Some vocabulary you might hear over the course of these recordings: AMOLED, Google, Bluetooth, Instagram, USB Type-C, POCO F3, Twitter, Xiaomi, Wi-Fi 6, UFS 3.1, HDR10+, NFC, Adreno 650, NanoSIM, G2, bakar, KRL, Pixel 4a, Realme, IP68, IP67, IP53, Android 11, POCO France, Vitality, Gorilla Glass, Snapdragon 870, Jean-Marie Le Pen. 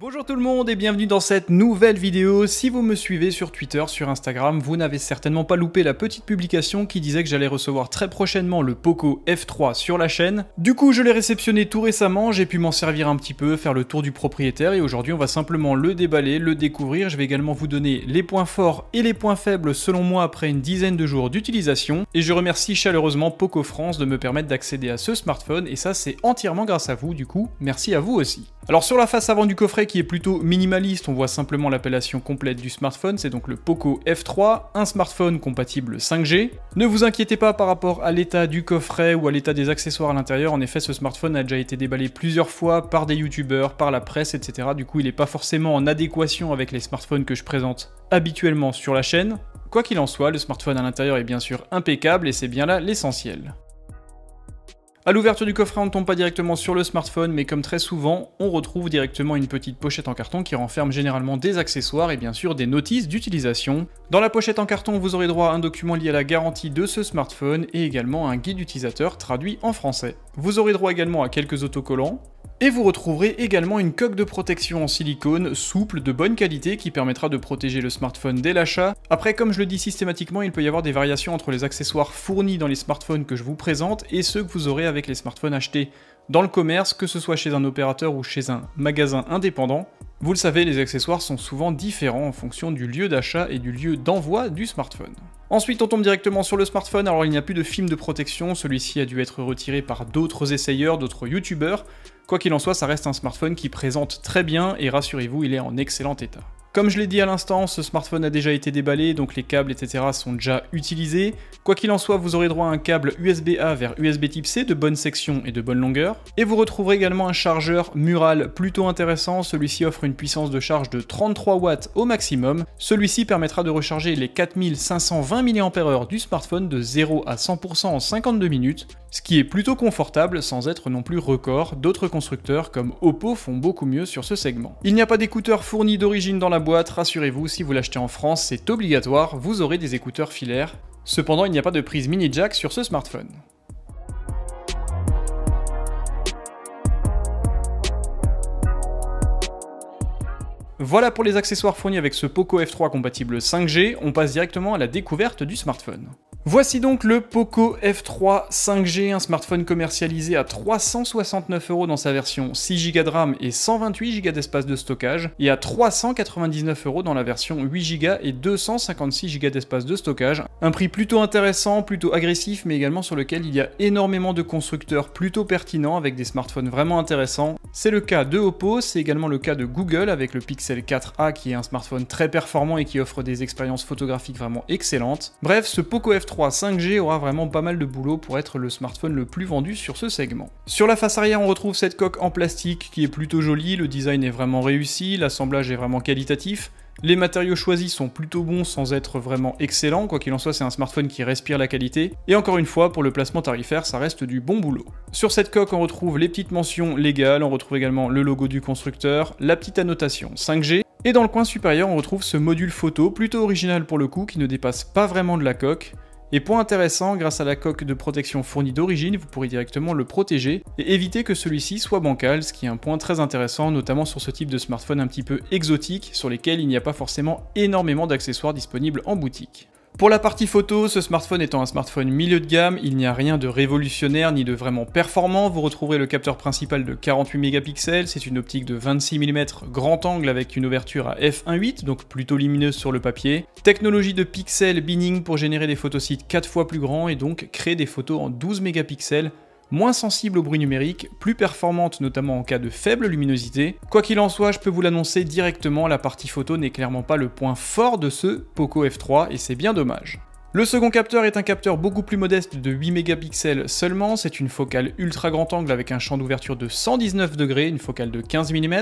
Bonjour tout le monde et bienvenue dans cette nouvelle vidéo. Si vous me suivez sur Twitter, sur Instagram, vous n'avez certainement pas loupé la petite publication qui disait que j'allais recevoir très prochainement le POCO F3 sur la chaîne. Du coup, je l'ai réceptionné tout récemment, j'ai pu m'en servir un petit peu, faire le tour du propriétaire et aujourd'hui, on va simplement le déballer, le découvrir. Je vais également vous donner les points forts et les points faibles selon moi après une dizaine de jours d'utilisation. Et je remercie chaleureusement POCO France de me permettre d'accéder à ce smartphone et ça, c'est entièrement grâce à vous. Du coup, merci à vous aussi. Alors sur la face avant du coffret qui est plutôt minimaliste, on voit simplement l'appellation complète du smartphone, c'est donc le POCO F3, un smartphone compatible 5G. Ne vous inquiétez pas par rapport à l'état du coffret ou à l'état des accessoires à l'intérieur, en effet ce smartphone a déjà été déballé plusieurs fois par des youtubeurs, par la presse, etc. Du coup il n'est pas forcément en adéquation avec les smartphones que je présente habituellement sur la chaîne. Quoi qu'il en soit, le smartphone à l'intérieur est bien sûr impeccable et c'est bien là l'essentiel. À l'ouverture du coffret, on ne tombe pas directement sur le smartphone, mais comme très souvent, on retrouve directement une petite pochette en carton qui renferme généralement des accessoires et bien sûr des notices d'utilisation. Dans la pochette en carton, vous aurez droit à un document lié à la garantie de ce smartphone et également un guide utilisateur traduit en français. Vous aurez droit également à quelques autocollants. Et vous retrouverez également une coque de protection en silicone souple de bonne qualité qui permettra de protéger le smartphone dès l'achat. Après, comme je le dis systématiquement, il peut y avoir des variations entre les accessoires fournis dans les smartphones que je vous présente et ceux que vous aurez avec les smartphones achetés dans le commerce, que ce soit chez un opérateur ou chez un magasin indépendant. Vous le savez, les accessoires sont souvent différents en fonction du lieu d'achat et du lieu d'envoi du smartphone. Ensuite, on tombe directement sur le smartphone. Alors, il n'y a plus de film de protection. Celui-ci a dû être retiré par d'autres essayeurs, d'autres youtubeurs. Quoi qu'il en soit, ça reste un smartphone qui présente très bien et rassurez-vous, il est en excellent état. Comme je l'ai dit à l'instant, ce smartphone a déjà été déballé, donc les câbles, etc. sont déjà utilisés. Quoi qu'il en soit, vous aurez droit à un câble USB-A vers USB Type-C de bonne section et de bonne longueur. Et vous retrouverez également un chargeur mural plutôt intéressant. Celui-ci offre une puissance de charge de 33 watts au maximum. Celui-ci permettra de recharger les 4520 mAh du smartphone de 0 à 100% en 52 minutes. Ce qui est plutôt confortable sans être non plus record, d'autres constructeurs comme Oppo font beaucoup mieux sur ce segment. Il n'y a pas d'écouteurs fournis d'origine dans la boîte, rassurez-vous, si vous l'achetez en France c'est obligatoire, vous aurez des écouteurs filaires. Cependant il n'y a pas de prise mini jack sur ce smartphone. Voilà pour les accessoires fournis avec ce POCO F3 compatible 5G, on passe directement à la découverte du smartphone. Voici donc le POCO F3 5G, un smartphone commercialisé à 369 € dans sa version 6 Go de RAM et 128 Go d'espace de stockage, et à 399 € dans la version 8 Go et 256 Go d'espace de stockage. Un prix plutôt intéressant, plutôt agressif, mais également sur lequel il y a énormément de constructeurs plutôt pertinents avec des smartphones vraiment intéressants. C'est le cas de Oppo, c'est également le cas de Google avec le Pixel 4a qui est un smartphone très performant et qui offre des expériences photographiques vraiment excellentes. Bref, ce POCO F3 5G aura vraiment pas mal de boulot pour être le smartphone le plus vendu sur ce segment. Sur la face arrière, on retrouve cette coque en plastique qui est plutôt jolie, le design est vraiment réussi, l'assemblage est vraiment qualitatif. Les matériaux choisis sont plutôt bons sans être vraiment excellents, quoi qu'il en soit c'est un smartphone qui respire la qualité, et encore une fois pour le placement tarifaire ça reste du bon boulot. Sur cette coque on retrouve les petites mentions légales, on retrouve également le logo du constructeur, la petite annotation 5G, et dans le coin supérieur on retrouve ce module photo, plutôt original pour le coup, qui ne dépasse pas vraiment de la coque. Et point intéressant, grâce à la coque de protection fournie d'origine, vous pourrez directement le protéger et éviter que celui-ci soit bancal, ce qui est un point très intéressant, notamment sur ce type de smartphone un petit peu exotique, sur lesquels il n'y a pas forcément énormément d'accessoires disponibles en boutique. Pour la partie photo, ce smartphone étant un smartphone milieu de gamme, il n'y a rien de révolutionnaire ni de vraiment performant. Vous retrouverez le capteur principal de 48 mégapixels, c'est une optique de 26 mm grand angle avec une ouverture à f1.8, donc plutôt lumineuse sur le papier. Technologie de pixel binning pour générer des photosites 4 fois plus grands et donc créer des photos en 12 mégapixels. Moins sensible au bruit numérique, plus performante notamment en cas de faible luminosité. Quoi qu'il en soit, je peux vous l'annoncer directement, la partie photo n'est clairement pas le point fort de ce POCO F3 et c'est bien dommage. Le second capteur est un capteur beaucoup plus modeste de 8 mégapixels seulement, c'est une focale ultra grand angle avec un champ d'ouverture de 119 degrés, une focale de 15 mm.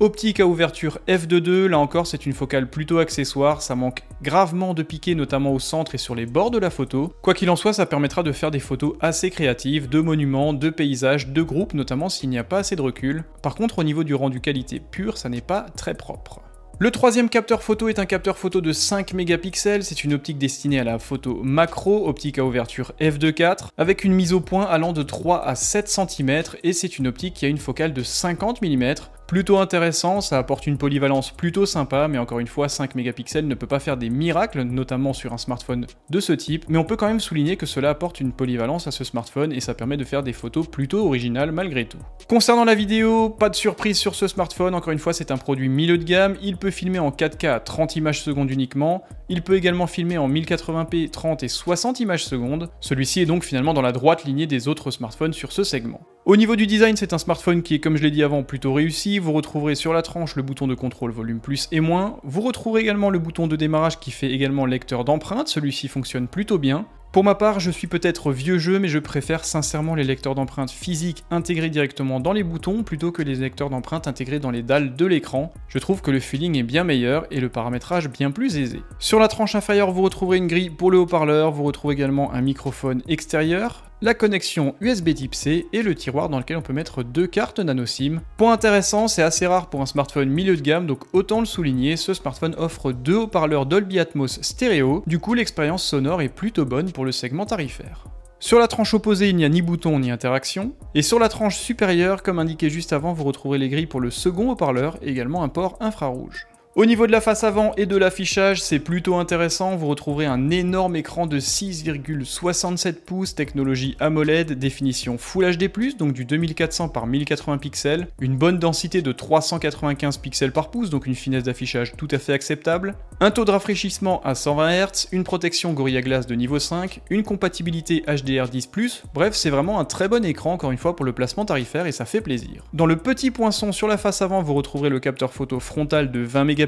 Optique à ouverture f2.2, là encore c'est une focale plutôt accessoire, ça manque gravement de piqué notamment au centre et sur les bords de la photo. Quoi qu'il en soit, ça permettra de faire des photos assez créatives, de monuments, de paysages, de groupes, notamment s'il n'y a pas assez de recul. Par contre au niveau du rendu qualité pure, ça n'est pas très propre. Le troisième capteur photo est un capteur photo de 5 mégapixels, c'est une optique destinée à la photo macro, optique à ouverture f2.4, avec une mise au point allant de 3 à 7 cm et c'est une optique qui a une focale de 50 mm. Plutôt intéressant, ça apporte une polyvalence plutôt sympa, mais encore une fois 5 mégapixels ne peut pas faire des miracles, notamment sur un smartphone de ce type, mais on peut quand même souligner que cela apporte une polyvalence à ce smartphone et ça permet de faire des photos plutôt originales malgré tout. Concernant la vidéo, pas de surprise sur ce smartphone, encore une fois c'est un produit milieu de gamme, il peut filmer en 4K à 30 images secondes uniquement, il peut également filmer en 1080p 30 et 60 images secondes, celui-ci est donc finalement dans la droite lignée des autres smartphones sur ce segment. Au niveau du design, c'est un smartphone qui est, comme je l'ai dit avant, plutôt réussi. Vous retrouverez sur la tranche le bouton de contrôle volume plus et moins. Vous retrouverez également le bouton de démarrage qui fait également lecteur d'empreintes, celui-ci fonctionne plutôt bien. Pour ma part, je suis peut-être vieux jeu, mais je préfère sincèrement les lecteurs d'empreintes physiques intégrés directement dans les boutons plutôt que les lecteurs d'empreintes intégrés dans les dalles de l'écran. Je trouve que le feeling est bien meilleur et le paramétrage bien plus aisé. Sur la tranche inférieure, vous retrouverez une grille pour le haut-parleur, vous retrouvez également un microphone extérieur, la connexion USB Type-C et le tiroir dans lequel on peut mettre deux cartes NanoSIM. Point intéressant, c'est assez rare pour un smartphone milieu de gamme, donc autant le souligner, ce smartphone offre deux haut-parleurs Dolby Atmos stéréo, du coup l'expérience sonore est plutôt bonne pour le segment tarifaire. Sur la tranche opposée, il n'y a ni bouton ni interaction, et sur la tranche supérieure, comme indiqué juste avant, vous retrouverez les grilles pour le second haut-parleur, et également un port infrarouge. Au niveau de la face avant et de l'affichage, c'est plutôt intéressant, vous retrouverez un énorme écran de 6,67 pouces, technologie AMOLED, définition Full HD+, donc du 2400 par 1080 pixels, une bonne densité de 395 pixels par pouce, donc une finesse d'affichage tout à fait acceptable, un taux de rafraîchissement à 120 Hz, une protection Gorilla Glass de niveau 5, une compatibilité HDR10+, bref c'est vraiment un très bon écran encore une fois pour le placement tarifaire et ça fait plaisir. Dans le petit poinçon sur la face avant, vous retrouverez le capteur photo frontal de 20 mégapixels,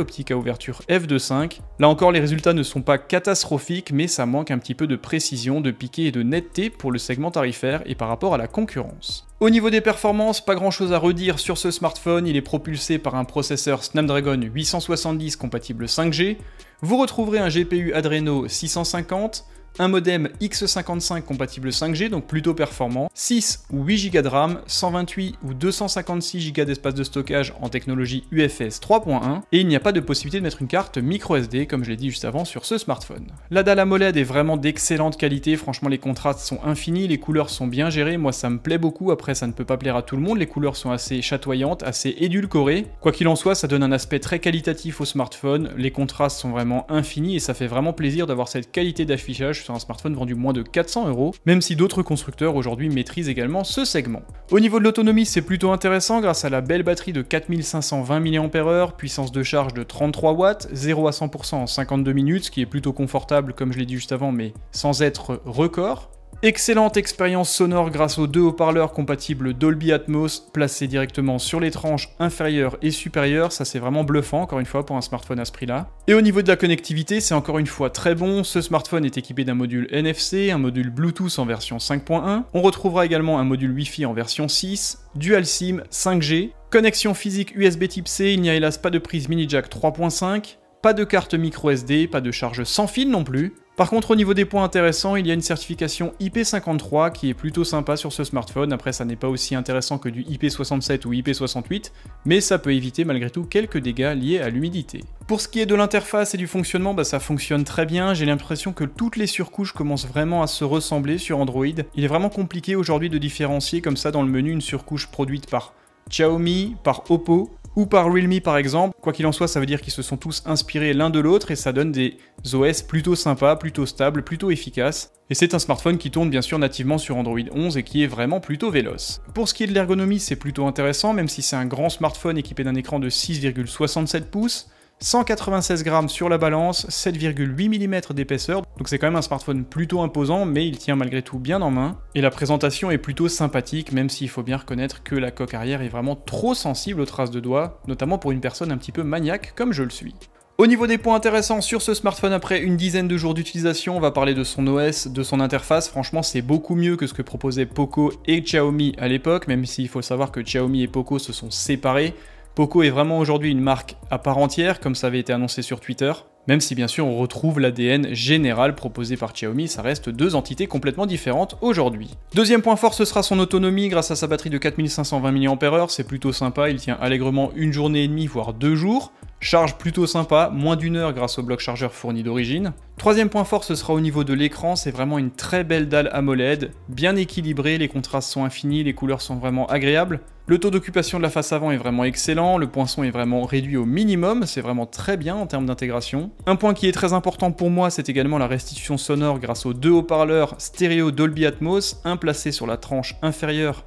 optique à ouverture f/2.5. Là encore, les résultats ne sont pas catastrophiques, mais ça manque un petit peu de précision, de piqué et de netteté pour le segment tarifaire et par rapport à la concurrence. Au niveau des performances, pas grand chose à redire sur ce smartphone, il est propulsé par un processeur Snapdragon 870 compatible 5G, vous retrouverez un GPU Adreno 650, un modem X55 compatible 5G, donc plutôt performant, 6 ou 8 Go de RAM, 128 ou 256 Go d'espace de stockage en technologie UFS 3.1, et il n'y a pas de possibilité de mettre une carte microSD, comme je l'ai dit juste avant, sur ce smartphone. La dalle AMOLED est vraiment d'excellente qualité, franchement les contrastes sont infinis, les couleurs sont bien gérées, moi ça me plaît beaucoup, après ça ne peut pas plaire à tout le monde, les couleurs sont assez chatoyantes, assez édulcorées, quoi qu'il en soit ça donne un aspect très qualitatif au smartphone, les contrastes sont vraiment infinis et ça fait vraiment plaisir d'avoir cette qualité d'affichage sur un smartphone vendu moins de 400 €, même si d'autres constructeurs aujourd'hui maîtrisent également ce segment. Au niveau de l'autonomie, c'est plutôt intéressant grâce à la belle batterie de 4520 mAh, puissance de charge de 33 watts, 0 à 100% en 52 minutes, ce qui est plutôt confortable comme je l'ai dit juste avant, mais sans être record. Excellente expérience sonore grâce aux deux haut-parleurs compatibles Dolby Atmos placés directement sur les tranches inférieures et supérieures, ça c'est vraiment bluffant encore une fois pour un smartphone à ce prix-là. Et au niveau de la connectivité, c'est encore une fois très bon, ce smartphone est équipé d'un module NFC, un module Bluetooth en version 5.1, on retrouvera également un module Wi-Fi en version 6, Dual SIM 5G, connexion physique USB Type-C, il n'y a hélas pas de prise mini jack 3.5, pas de carte micro SD, pas de charge sans fil non plus. Par contre, au niveau des points intéressants, il y a une certification IP53 qui est plutôt sympa sur ce smartphone. Après, ça n'est pas aussi intéressant que du IP67 ou IP68, mais ça peut éviter malgré tout quelques dégâts liés à l'humidité. Pour ce qui est de l'interface et du fonctionnement, ça fonctionne très bien. J'ai l'impression que toutes les surcouches commencent vraiment à se ressembler sur Android. Il est vraiment compliqué aujourd'hui de différencier comme ça dans le menu une surcouche produite par Xiaomi, par Oppo ou par Realme par exemple. Quoi qu'il en soit, ça veut dire qu'ils se sont tous inspirés l'un de l'autre et ça donne des OS plutôt sympas, plutôt stables, plutôt efficaces. Et c'est un smartphone qui tourne bien sûr nativement sur Android 11 et qui est vraiment plutôt véloce. Pour ce qui est de l'ergonomie, c'est plutôt intéressant, même si c'est un grand smartphone équipé d'un écran de 6,67 pouces, 196 grammes sur la balance, 7,8 mm d'épaisseur, donc c'est quand même un smartphone plutôt imposant, mais il tient malgré tout bien en main. Et la présentation est plutôt sympathique, même s'il faut bien reconnaître que la coque arrière est vraiment trop sensible aux traces de doigts, notamment pour une personne un petit peu maniaque comme je le suis. Au niveau des points intéressants sur ce smartphone, après une dizaine de jours d'utilisation, on va parler de son OS, de son interface. Franchement, c'est beaucoup mieux que ce que proposaient POCO et Xiaomi à l'époque, même s'il faut savoir que Xiaomi et POCO se sont séparés. POCO est vraiment aujourd'hui une marque à part entière, comme ça avait été annoncé sur Twitter. Même si bien sûr on retrouve l'ADN général proposé par Xiaomi, ça reste deux entités complètement différentes aujourd'hui. Deuxième point fort, ce sera son autonomie grâce à sa batterie de 4520 mAh, c'est plutôt sympa, il tient allègrement une journée et demie, voire 2 jours. Charge plutôt sympa, moins d'une heure grâce au bloc chargeur fourni d'origine. Troisième point fort, ce sera au niveau de l'écran, c'est vraiment une très belle dalle AMOLED, bien équilibrée, les contrastes sont infinis, les couleurs sont vraiment agréables. Le taux d'occupation de la face avant est vraiment excellent, le poinçon est vraiment réduit au minimum, c'est vraiment très bien en termes d'intégration. Un point qui est très important pour moi, c'est également la restitution sonore grâce aux deux haut-parleurs stéréo Dolby Atmos, un placé sur la tranche inférieure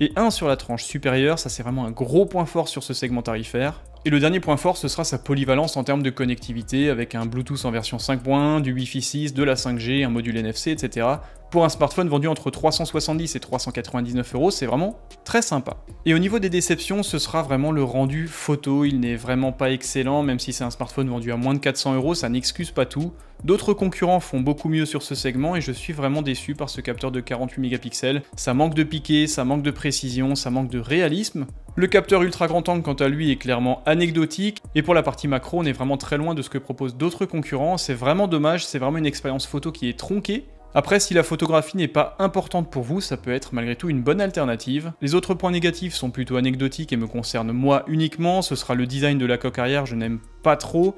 et un sur la tranche supérieure, ça c'est vraiment un gros point fort sur ce segment tarifaire. Et le dernier point fort, ce sera sa polyvalence en termes de connectivité, avec un Bluetooth en version 5.1, du Wi-Fi 6, de la 5G, un module NFC, etc. Pour un smartphone vendu entre 370 et 399 €, c'est vraiment très sympa. Et au niveau des déceptions, ce sera vraiment le rendu photo, il n'est vraiment pas excellent, même si c'est un smartphone vendu à moins de 400 €, ça n'excuse pas tout. D'autres concurrents font beaucoup mieux sur ce segment et je suis vraiment déçu par ce capteur de 48 mégapixels. Ça manque de piqué, ça manque de précision, ça manque de réalisme. Le capteur ultra grand angle quant à lui est clairement anecdotique et pour la partie macro on est vraiment très loin de ce que proposent d'autres concurrents, c'est vraiment dommage, c'est vraiment une expérience photo qui est tronquée. Après, si la photographie n'est pas importante pour vous, ça peut être malgré tout une bonne alternative. Les autres points négatifs sont plutôt anecdotiques et me concernent moi uniquement, ce sera le design de la coque arrière, je n'aime pas trop.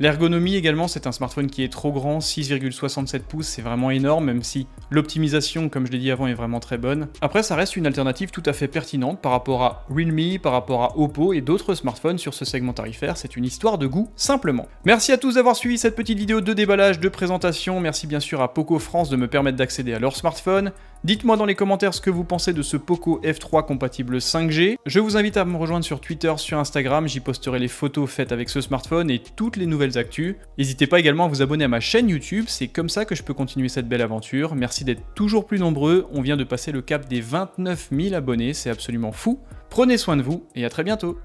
L'ergonomie également, c'est un smartphone qui est trop grand, 6,67 pouces, c'est vraiment énorme, même si l'optimisation, comme je l'ai dit avant, est vraiment très bonne. Après, ça reste une alternative tout à fait pertinente par rapport à Realme, par rapport à Oppo et d'autres smartphones sur ce segment tarifaire, c'est une histoire de goût, simplement. Merci à tous d'avoir suivi cette petite vidéo de déballage, de présentation, merci bien sûr à POCO France de me permettre d'accéder à leur smartphone. Dites-moi dans les commentaires ce que vous pensez de ce POCO F3 compatible 5G. Je vous invite à me rejoindre sur Twitter, sur Instagram, j'y posterai les photos faites avec ce smartphone et toutes les nouvelles actus. N'hésitez pas également à vous abonner à ma chaîne YouTube, c'est comme ça que je peux continuer cette belle aventure. Merci d'être toujours plus nombreux, on vient de passer le cap des 29 000 abonnés, c'est absolument fou. Prenez soin de vous et à très bientôt.